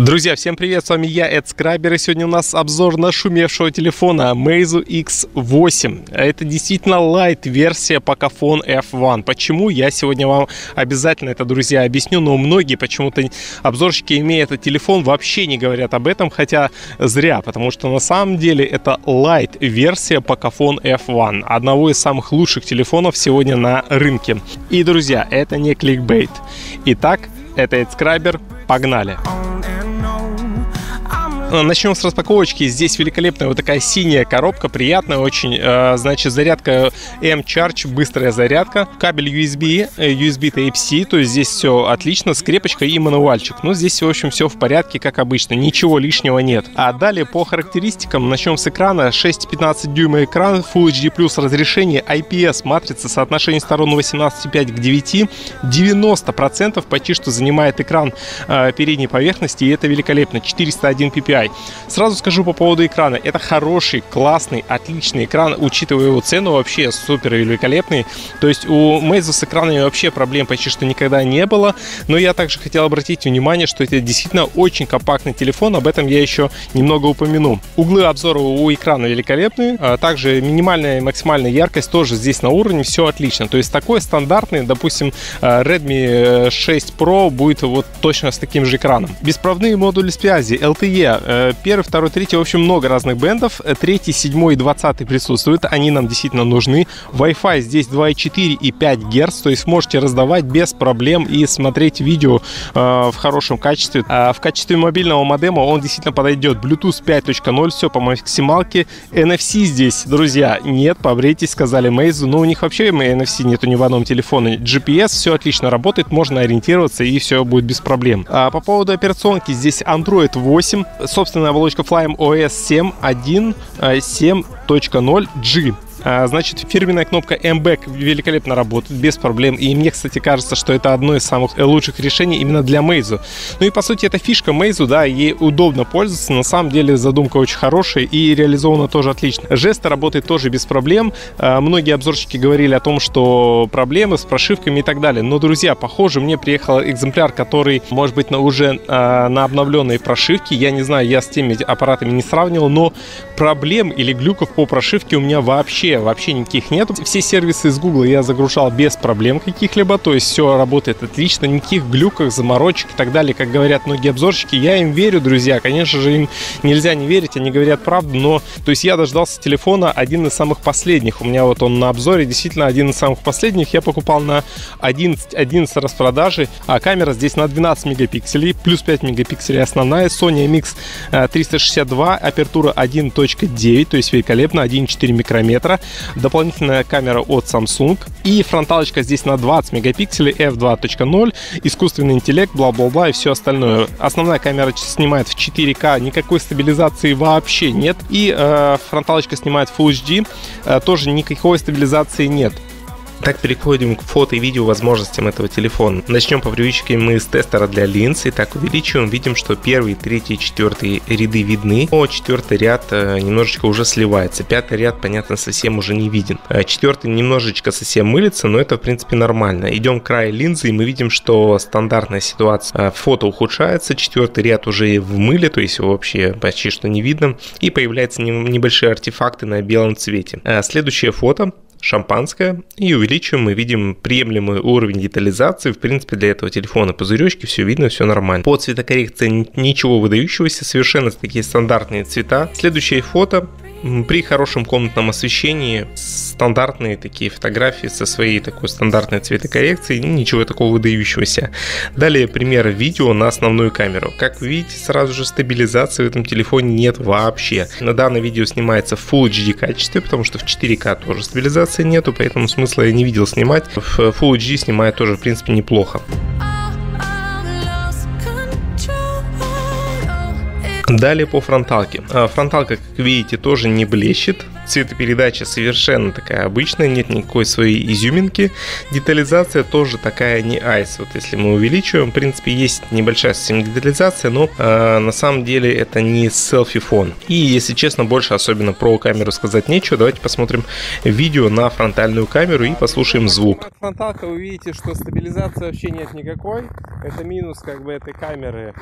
Друзья, всем привет, с вами я, Эд Скрайбер, и сегодня у нас обзор нашумевшего телефона Meizu X8. Это действительно лайт-версия Pocophone F1. Почему? Я сегодня вам обязательно это, друзья, объясню, но многие почему-то обзорщики, имея этот телефон, вообще не говорят об этом, хотя зря, потому что на самом деле это лайт-версия Pocophone F1, одного из самых лучших телефонов сегодня на рынке. И, друзья, это не кликбейт. Итак, это Эд Скрайбер, погнали! Начнем с распаковочки. Здесь великолепная вот такая синяя коробка, приятная очень. Значит, зарядка M-Charge, быстрая зарядка. Кабель USB, USB Type-C, то есть здесь все отлично. Скрепочка и мануальчик. Но здесь, в общем, все в порядке, как обычно. Ничего лишнего нет. А далее по характеристикам. Начнем с экрана. 6,15 дюйма экран, Full HD+, разрешение, IPS, матрица, соотношение сторон 18,5 к 9. 90% почти что занимает экран передней поверхности, и это великолепно. 401 ppi. Сразу скажу по поводу экрана. Это хороший, классный, отличный экран. Учитывая его цену, вообще супер великолепный. То есть у Meizu с экранами вообще проблем почти что никогда не было. Но я также хотел обратить внимание, что это действительно очень компактный телефон. Об этом я еще немного упомяну. Углы обзора у экрана великолепные. Также минимальная и максимальная яркость тоже здесь на уровне. Все отлично. То есть такой стандартный, допустим, Redmi 6 Pro будет вот точно с таким же экраном. Беспроводные модули связи LTE. 1, 2, 3, в общем, много разных бендов. 3, 7 и 20 присутствуют. Они нам действительно нужны. Wi-Fi здесь 2,4 и 5 Гц. То есть можете раздавать без проблем и смотреть видео в хорошем качестве. В качестве мобильного модема он действительно подойдет. Bluetooth 5.0, все по максималке. NFC здесь, друзья, нет, побрейтесь, сказали Meizu. Но у них вообще NFC нету ни в одном телефоне. GPS, все отлично работает, можно ориентироваться и все будет без проблем. По поводу операционки, здесь Android 8. Собственная оболочка Flyme OS 7.1, 7.0G. Значит, фирменная кнопка M-Back великолепно работает, без проблем. И мне, кстати, кажется, что это одно из самых лучших решений именно для Meizu. Ну и, по сути, это фишка Meizu, да, ей удобно пользоваться. На самом деле, задумка очень хорошая и реализована тоже отлично. Жесты работают тоже без проблем. Многие обзорщики говорили о том, что проблемы с прошивками и так далее. Но, друзья, похоже, мне приехал экземпляр, который, может быть, уже на обновленной прошивке. Я не знаю, я с теми аппаратами не сравнивал, но проблем или глюков по прошивке у меня вообще никаких нет. Все сервисы из Google я загружал без проблем каких-либо, то есть все работает отлично, никаких глюков, заморочек и так далее, как говорят многие обзорщики. Я им верю, друзья, конечно же, им нельзя не верить, они говорят правду, но то есть я дождался телефона один из самых последних, у меня вот он на обзоре, действительно один из самых последних, я покупал на 11 распродажи, а камера здесь на 12 мегапикселей, плюс 5 мегапикселей основная, Sony Mix 362, апертура 1.9, то есть великолепно, 1.4 микрометра. Дополнительная камера от Samsung. И фронталочка здесь на 20 мегапикселей, f2.0, искусственный интеллект, бла-бла-бла и все остальное. Основная камера снимает в 4К, никакой стабилизации вообще нет. И фронталочка снимает Full HD, тоже никакой стабилизации нет. Так, переходим к фото и видео возможностям этого телефона. Начнем по привычке мы с тестера для линз. И так увеличиваем, видим, что первый, третий, четвертый ряды видны. Но четвертый ряд немножечко уже сливается. Пятый ряд, понятно, совсем уже не виден. Четвертый немножечко совсем мылится, но это, в принципе, нормально. Идем к краю линзы, и мы видим, что стандартная ситуация. Фото ухудшается, четвертый ряд уже в мыле, то есть его вообще почти что не видно. И появляются небольшие артефакты на белом цвете. Следующее фото. Шампанское, и увеличиваем, мы видим приемлемый уровень детализации, в принципе, для этого телефона. Пузыречки, все видно, все нормально. По цветокоррекции ничего выдающегося, совершенно такие стандартные цвета. Следующее фото. При хорошем комнатном освещении стандартные такие фотографии со своей такой стандартной цветокоррекцией, ничего такого выдающегося. Далее пример видео на основную камеру. Как вы видите, сразу же стабилизации в этом телефоне нет вообще. На данное видео снимается в Full HD качестве, потому что в 4К тоже стабилизации нету, поэтому смысла я не видел снимать. В Full HD снимает тоже, в принципе, неплохо. Далее по фронталке. Фронталка, как видите, тоже не блещет. Цветопередача совершенно такая обычная, нет никакой своей изюминки. Детализация тоже такая не айс. Вот если мы увеличиваем, в принципе, есть небольшая совсем детализация, но на самом деле это не селфи-фон. И, если честно, больше особенно про камеру сказать нечего. Давайте посмотрим видео на фронтальную камеру и послушаем звук. От фронталка вы видите, что стабилизации вообще нет никакой. Это минус как бы этой камеры.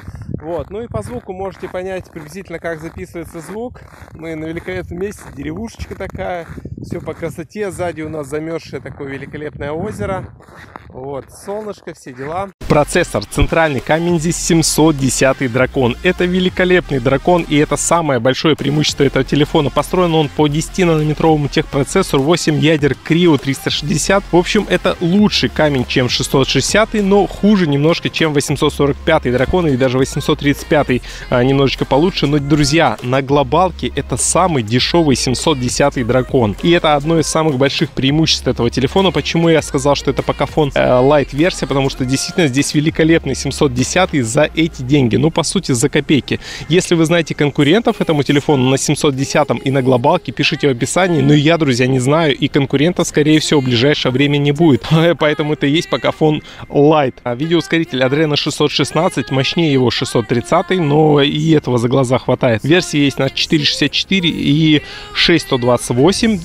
Вот. Ну и по звуку можете понять приблизительно, как записывается звук. Мы на великолепном месте, деревушечка такая, все по красоте. Сзади у нас замерзшее такое великолепное озеро. Вот, солнышко, все дела. Процессор центральный Камензи 710 Дракон. Это великолепный дракон, и это самое большое преимущество этого телефона. Построен он по 10-нанометровому техпроцессору, 8 ядер Крио 360. В общем, это лучший камень, чем 660, но хуже немножко, чем 845 Дракон, или даже 835 немножечко получше. Но, друзья, на глобалке это самый дешевый 710 Дракон. И это одно из самых больших преимуществ этого телефона. Почему я сказал, что это Pocophone Lite версия? Потому что действительно здесь великолепный 710 за эти деньги, ну по сути за копейки. Если вы знаете конкурентов этому телефону на 710 и на глобалке, пишите в описании, но я, друзья, не знаю, и конкурентов, скорее всего, в ближайшее время не будет, поэтому это и есть Pocophone Lite. Видеоускоритель Adreno 616, мощнее его 630, но и этого за глаза хватает. Версии есть на 464 и 6128,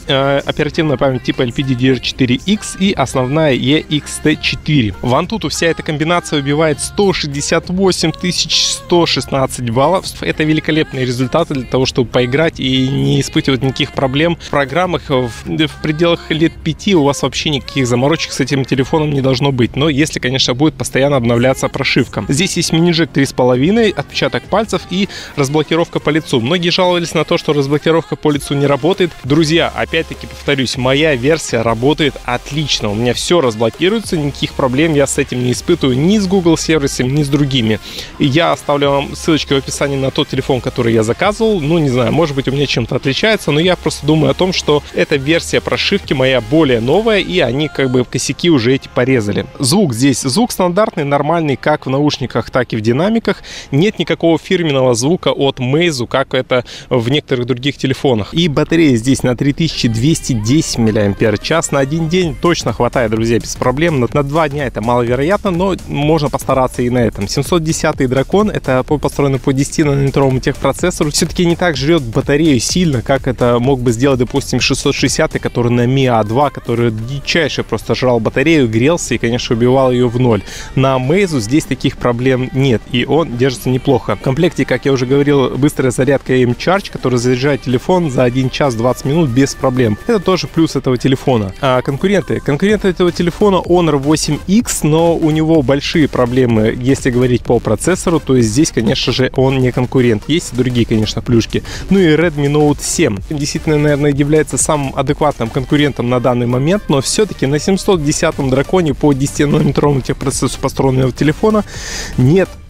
оперативная память типа LPDDR4X и основная EXT4. В Antutu вся эта комбинация убивает 168 116 баллов. Это великолепные результаты для того, чтобы поиграть и не испытывать никаких проблем в программах. В пределах лет 5 у вас вообще никаких заморочек с этим телефоном не должно быть. Но если, конечно, будет постоянно обновляться прошивка. Здесь есть мини-джек 3,5, отпечаток пальцев и разблокировка по лицу. Многие жаловались на то, что разблокировка по лицу не работает. Друзья, опять-таки повторюсь, моя версия работает отлично. У меня все разблокируется, никаких проблем я с этим не испытываю. Ни с Google сервисом, ни с другими. Я оставлю вам ссылочки в описании на тот телефон, который я заказывал. Ну, не знаю, может быть, у меня чем-то отличается, но я просто думаю о том, что эта версия прошивки моя более новая, и они как бы косяки уже эти порезали. Звук здесь. Звук стандартный, нормальный, как в наушниках, так и в динамиках. Нет никакого фирменного звука от Meizu, как это в некоторых других телефонах. И батарея здесь на 3210 мАч. На один день точно хватает, друзья, без проблем. На 2 дня это маловероятно, но можно постараться и на этом. 710 Дракон, это построено по 10-нанометровому техпроцессору, все-таки не так жрет батарею сильно, как это мог бы сделать, допустим, 660, который на Mi A2, который дичайше просто жрал батарею, грелся и, конечно, убивал ее в ноль. На Meizu здесь таких проблем нет, и он держится неплохо. В комплекте, как я уже говорил, быстрая зарядка M-Charge, которая заряжает телефон за 1 час 20 минут без проблем. Это тоже плюс этого телефона. А конкуренты? Конкуренты этого телефона Honor 8X, но у него большие проблемы, если говорить по процессору, то есть здесь, конечно же, он не конкурент. Есть и другие, конечно, плюшки. Ну и Redmi Note 7. Действительно, наверное, является самым адекватным конкурентом на данный момент, но все-таки на 710 Драконе по 10-нанометровому техпроцессу построенного телефона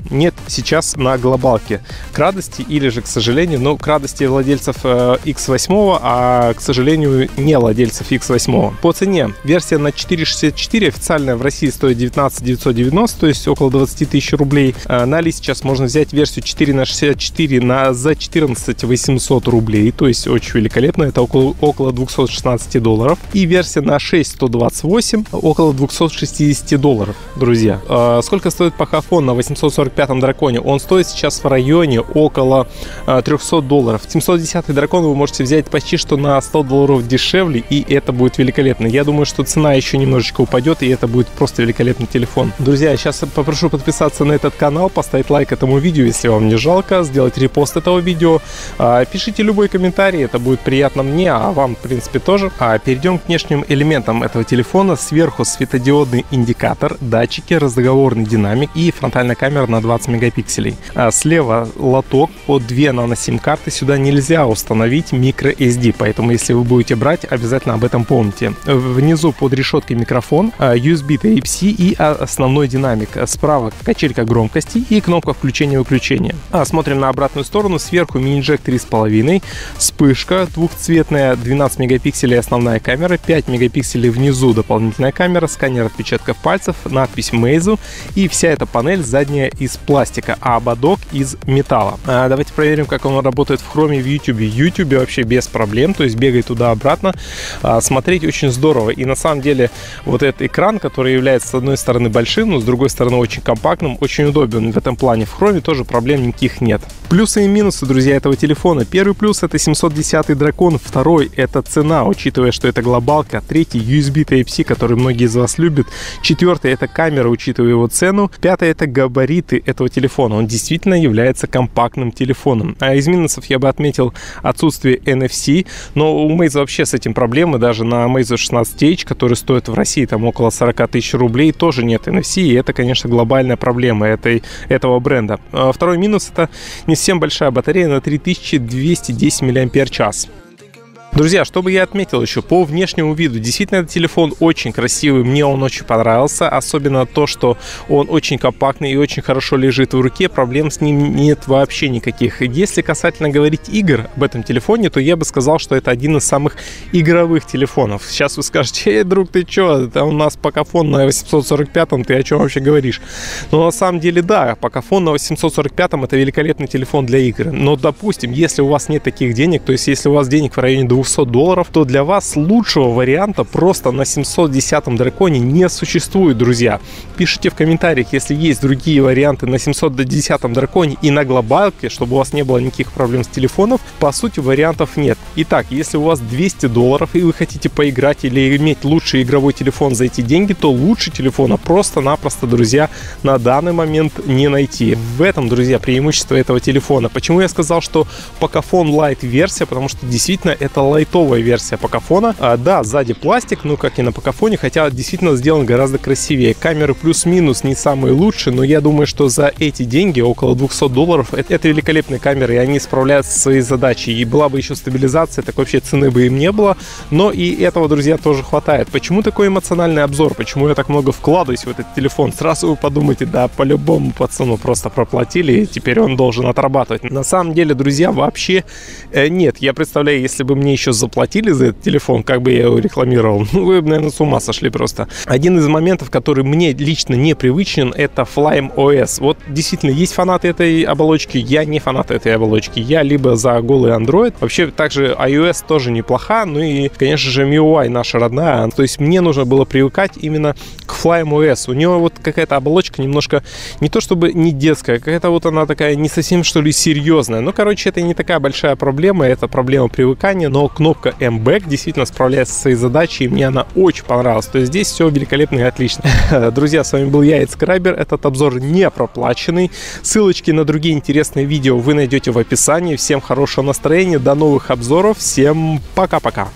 нет сейчас на глобалке. К радости или же, к сожалению, но к радости владельцев X8, а, к сожалению, не владельцев X8. По цене версия на 464 официальная в России стоит 19 990, то есть около 20 тысяч рублей. На Ли сейчас можно взять версию 4 на 64 за 14 800 рублей, то есть очень великолепно, это около 216 долларов. И версия на 6 128 около 260 долларов. Друзья, сколько стоит Pocophone на 845 Драконе? Он стоит сейчас в районе около 300 долларов. 710 Дракон вы можете взять почти что на 100 долларов дешевле, и это будет великолепно. Я думаю, что цена еще немножечко упадет, и это будет просто великолепный телефон. Друзья, сейчас попрошу подписаться на этот канал, поставить лайк этому видео, если вам не жалко, сделать репост этого видео, пишите любой комментарий, это будет приятно мне, а вам, в принципе, тоже. Перейдем к внешним элементам этого телефона. Сверху светодиодный индикатор, датчики, разговорный динамик и фронтальная камера на 20 мегапикселей. Слева лоток по 2 нано-сим-карты. Сюда нельзя установить microSD, поэтому если вы будете брать, обязательно об этом помните. Внизу под решеткой микрофон, USB Type-C и основной динамик. Справа качелька громкости и кнопка включения-выключения. Смотрим на обратную сторону. Сверху мини-джек 3,5, вспышка двухцветная, 12 мегапикселей основная камера, 5 мегапикселей внизу дополнительная камера, сканер отпечатков пальцев, надпись Meizu, и вся эта панель задняя и из пластика, а ободок из металла. Давайте проверим, как он работает в хроме в YouTube. В YouTube вообще без проблем, то есть бегай туда-обратно. Смотреть очень здорово. И на самом деле вот этот экран, который является с одной стороны большим, но с другой стороны очень компактным, очень удобен в этом плане. В хроме тоже проблем никаких нет. Плюсы и минусы, друзья, этого телефона. Первый плюс — это 710 дракон, второй — это цена, учитывая, что это глобалка, третий — USB Type-C, который многие из вас любят, четвертый — это камера, учитывая его цену, пятый — это габариты этого телефона. Он действительно является компактным телефоном. А из минусов я бы отметил отсутствие NFC, но у Meizu вообще с этим проблемы. Даже на Meizu 16H, который стоит в России там около 40 тысяч рублей, тоже нет NFC, и это, конечно, глобальная проблема этого бренда. Второй минус — это не совсем большая батарея на 3210 мАч. Друзья, что бы я отметил еще по внешнему виду. Действительно, этот телефон очень красивый, мне он очень понравился. Особенно то, что он очень компактный и очень хорошо лежит в руке, проблем с ним нет вообще никаких. Если касательно говорить игр об этом телефоне, то я бы сказал, что это один из самых игровых телефонов. Сейчас вы скажете: эй, друг, ты че, это у нас Pocophone на 845-м, ты о чем вообще говоришь? Но на самом деле да, Pocophone на 845-м это великолепный телефон для игр. Но, допустим, если у вас нет таких денег, то есть если у вас денег в районе $200, то для вас лучшего варианта просто на 710 драконе не существует, друзья. Пишите в комментариях, если есть другие варианты на 710 драконе и на глобалке, чтобы у вас не было никаких проблем с телефоном. По сути, вариантов нет. Итак, если у вас $200 и вы хотите поиграть или иметь лучший игровой телефон за эти деньги, то лучше телефона просто-напросто, друзья, на данный момент не найти. В этом, друзья, преимущество этого телефона. Почему я сказал, что Pocophone Lite версия? Потому что действительно это лайтовая версия Pocophone. Да, сзади пластик, ну как и на Pocophone, хотя действительно сделан гораздо красивее. Камеры плюс-минус не самые лучшие, но я думаю, что за эти деньги, около $200, это великолепные камеры, и они справляются со своей задачей. И была бы еще стабилизация, так вообще цены бы им не было. Но и этого, друзья, тоже хватает. Почему такой эмоциональный обзор? Почему я так много вкладываюсь в этот телефон? Сразу вы подумайте: да, по-любому пацану просто проплатили, и теперь он должен отрабатывать. На самом деле, друзья, вообще нет. Я представляю, если бы мне еще заплатили за этот телефон, как бы я его рекламировал, ну вы, наверное, с ума сошли просто. Один из моментов, который мне лично непривычен, это Flyme OS. Вот действительно, есть фанаты этой оболочки, я не фанат этой оболочки. Я либо за голый Android, вообще также iOS тоже неплоха, ну и, конечно же, MIUI наша родная. То есть мне нужно было привыкать именно к Flyme OS. У него вот какая-то оболочка немножко, не то чтобы не детская, какая-то вот она такая не совсем, что ли, серьезная. Ну, короче, это не такая большая проблема, это проблема привыкания, но кнопка M-Back действительно справляется со своей задачей, и мне она очень понравилась. То есть здесь все великолепно и отлично. Друзья, с вами был я, Эд Скрайбер. Этот обзор не проплаченный. Ссылочки на другие интересные видео вы найдете в описании. Всем хорошего настроения, до новых обзоров, всем пока-пока.